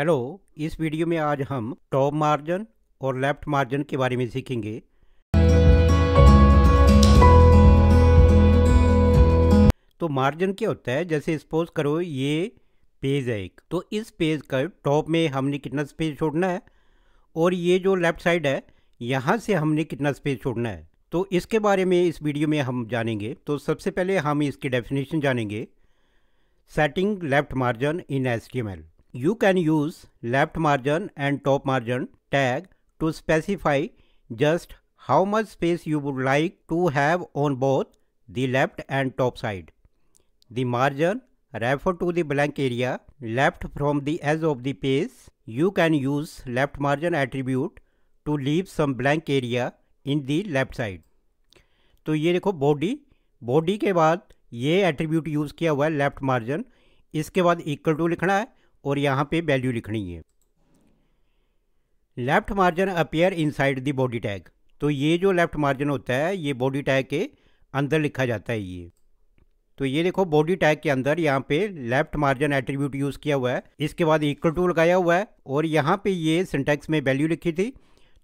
Hello, इस video में आज हम टॉप मार्जिन और लेफ्ट मार्जिन के बारे में सीखेंगे। तो मार्जिन क्या होता है, जैसे सपोज करो ये पेज है एक, तो इस पेज का टॉप में हमने कितना स्पेस छोड़ना है और ये जो लेफ्ट साइड है यहाँ से हमने कितना स्पेस छोड़ना है, तो इसके बारे में इस वीडियो में हम जानेंगे। तो सबसे पहले हम इसकी डेफिनेशन जानेंगे। Setting left margin in HTML। You can use left margin and top margin tag to specify just how much space you would like to have on both the left and top side. The margin refer to the blank area left from the edge of the page. You can use left margin attribute to leave some blank area in the left side. तो ये देखो body के बाद ये attribute use किया हुआ है left margin, इसके बाद इक्वल टू लिखना है और यहाँ पे वैल्यू लिखनी है। Left margin appear inside the body tag. तो ये जो लेफ्ट मार्जिन होता है ये बॉडी टैग के अंदर लिखा जाता है ये। तो ये देखो बॉडी टैग के अंदर यहाँ पे लेफ्ट मार्जिन एट्रीब्यूट यूज़ किया हुआ है, इसके बाद इक्वल टू लगाया हुआ है और यहाँ पे ये सिंटैक्स में वैल्यू लिखी थी,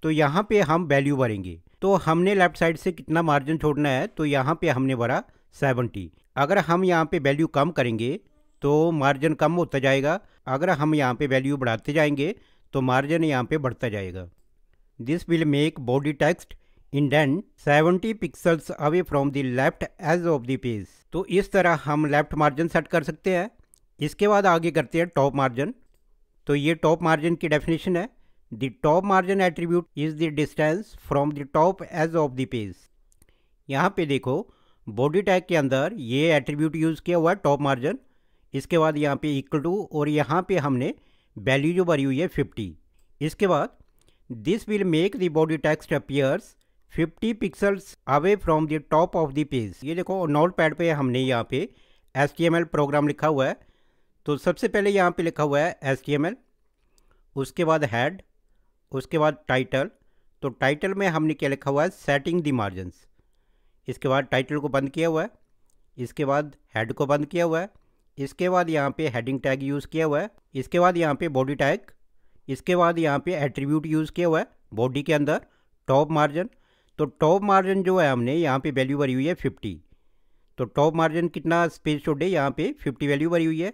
तो यहाँ पे हम वैल्यू भरेंगे। तो हमने लेफ्ट साइड से कितना मार्जिन छोड़ना है, तो यहाँ पे हमने भरा 70। अगर हम यहाँ पे वैल्यू कम करेंगे तो मार्जिन कम होता जाएगा, अगर हम यहाँ पे वैल्यू बढ़ाते जाएंगे तो मार्जिन यहाँ पे बढ़ता जाएगा। This will make body text indent 70 pixels away from the left edge of the page. तो इस तरह हम लेफ्ट मार्जिन सेट कर सकते हैं। इसके बाद आगे करते हैं टॉप मार्जिन। तो ये टॉप मार्जिन की डेफिनेशन है। The top margin attribute is the distance from the top edge of the page. यहाँ पे देखो बॉडी टैग के अंदर ये एट्रीब्यूट यूज़ किया हुआ है टॉप मार्जिन, इसके बाद यहाँ पे इक्वल टू और यहाँ पे हमने वैल्यू जो भरी हुई है 50। इसके बाद this will make the body text appears 50 pixels away from the top of the page. ये देखो नोट पैड पर हमने यहाँ पे HTML प्रोग्राम लिखा हुआ है। तो सबसे पहले यहाँ पे लिखा हुआ है HTML, उसके बाद हेड, उसके बाद टाइटल। तो टाइटल में हमने क्या लिखा हुआ है, सेटिंग द मार्जिनस। इसके बाद टाइटल को बंद किया हुआ है, इसके बाद हेड को बंद किया हुआ है, इसके बाद यहाँ पे हेडिंग टैग यूज़ किया हुआ है, इसके बाद यहाँ पे बॉडी टैग, इसके बाद यहाँ पे एट्रीब्यूट यूज़ किया हुआ है बॉडी के अंदर टॉप मार्जिन। तो टॉप मार्जिन जो है हमने यहाँ पे वैल्यू भरी हुई है 50। तो टॉप मार्जिन कितना स्पेस छोड़े, यहाँ पे 50 वैल्यू भरी हुई है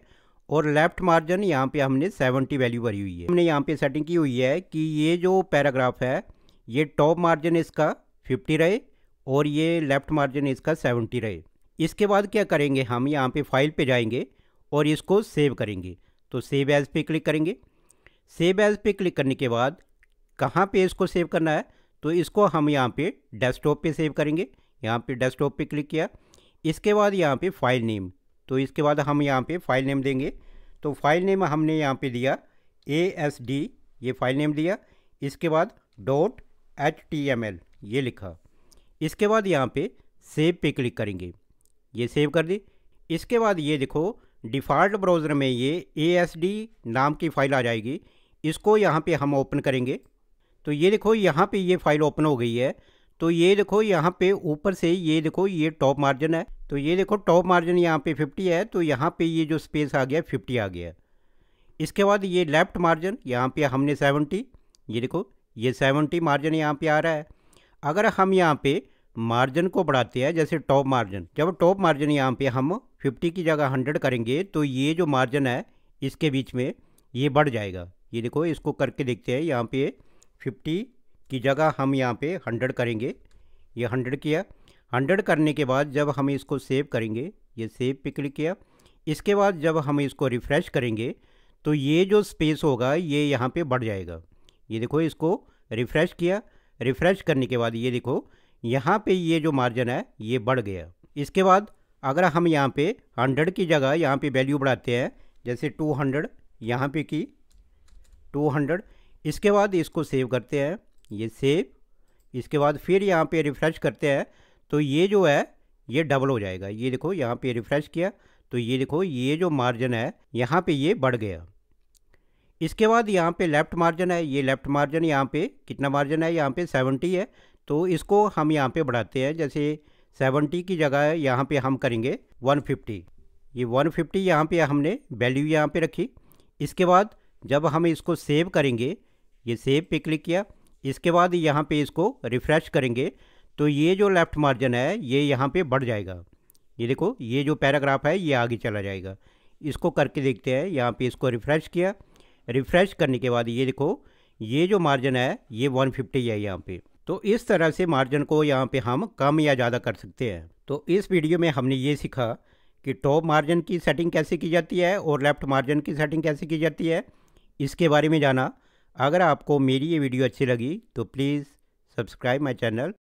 और लेफ्ट मार्जिन यहाँ पर हमने 70 वैल्यू भरी हुई है। हमने यहाँ पर सेटिंग की हुई है कि ये जो पैराग्राफ है ये टॉप मार्जिन इसका 50 रहे और ये लेफ्ट मार्जिन इसका 70 रहे। इसके बाद क्या करेंगे, हम यहाँ पे फाइल पे जाएंगे और इसको सेव करेंगे। तो सेव एज़ पे क्लिक करेंगे। सेव एज़ पे क्लिक करने के बाद कहाँ पे इसको सेव करना है, तो इसको हम यहाँ पे डेस्कटॉप पे सेव करेंगे। यहाँ पे डेस्कटॉप पे क्लिक किया, इसके बाद यहाँ पे फाइल नेम। तो इसके बाद हम यहाँ पे फाइल नेम देंगे। तो फाइल नेम हमने यहाँ पे दिया ASD, ये फाइल नेम दिया। इसके बाद .html ये लिखा। इसके बाद यहाँ पे सेव पे क्लिक करेंगे, ये सेव कर दी। इसके बाद ये देखो डिफ़ॉल्ट ब्राउज़र में ये ASD नाम की फ़ाइल आ जाएगी, इसको यहाँ पे हम ओपन करेंगे। तो ये देखो यहाँ पे ये फ़ाइल ओपन हो गई है। तो ये देखो यहाँ पे ऊपर से ये देखो ये टॉप मार्जिन है। तो ये देखो टॉप मार्जिन यहाँ पे 50 है, तो यहाँ पे ये जो स्पेस आ गया 50 आ गया। इसके बाद ये लेफ्ट मार्जिन यहाँ पर हमने 70, ये देखो ये 70 मार्जिन यहाँ पर आ रहा है। अगर हम यहाँ पर मार्जिन को बढ़ाते हैं, जैसे टॉप मार्जिन, जब टॉप मार्जिन यहाँ पे हम 50 की जगह 100 करेंगे तो ये जो मार्जिन है इसके बीच में ये बढ़ जाएगा। ये देखो इसको करके देखते हैं, यहाँ पे 50 की जगह हम यहाँ पे 100 करेंगे। ये 100 किया, 100 करने के बाद जब हम इसको सेव करेंगे, ये सेव पे क्लिक किया। इसके बाद जब हम इसको रिफ़्रेश करेंगे तो ये जो स्पेस होगा ये यहाँ पर बढ़ जाएगा। ये देखो इसको रिफ़्रेश किया, रिफ़्रेश करने के बाद ये देखो यहाँ पे ये जो मार्जिन है ये बढ़ गया। इसके बाद अगर हम यहाँ पे 100 की जगह यहाँ पे वैल्यू बढ़ाते हैं, जैसे 200 यहाँ पे की 200। इसके बाद इसको सेव करते हैं, ये सेव। इसके बाद फिर यहाँ पे रिफ़्रेश करते हैं तो ये जो है ये डबल हो जाएगा। ये देखो यहाँ पे रिफ़्रेश किया तो ये देखो ये जो मार्जिन है यहाँ पे ये बढ़ गया। इसके बाद यहाँ पे लेफ़्ट मार्जिन है, ये लेफ़्ट मार्जिन यहाँ पे कितना मार्जिन है, यहाँ पे 70 है। तो इसको हम यहाँ पे बढ़ाते हैं, जैसे 70 की जगह यहाँ पे हम करेंगे 150। ये 150 यहाँ पे हमने वैल्यू यहाँ पे रखी। इसके बाद जब हम इसको सेव करेंगे, ये सेव पे क्लिक किया, इसके बाद यहाँ पे इसको रिफ़्रेश करेंगे तो ये जो लेफ़्ट मार्जिन है ये यहाँ पे बढ़ जाएगा। ये देखो ये जो पैराग्राफ है ये आगे चला जाएगा। इसको करके देखते हैं। यहाँ पे इसको रिफ़्रेश किया, रिफ़्रेश करने के बाद ये देखो ये जो मार्जिन है ये 150 है यहाँ पे। तो इस तरह से मार्जिन को यहाँ पे हम कम या ज़्यादा कर सकते हैं। तो इस वीडियो में हमने ये सीखा कि टॉप मार्जिन की सेटिंग कैसे की जाती है और लेफ़्ट मार्जिन की सेटिंग कैसे की जाती है, इसके बारे में जाना। अगर आपको मेरी ये वीडियो अच्छी लगी तो प्लीज़ सब्सक्राइब माय चैनल।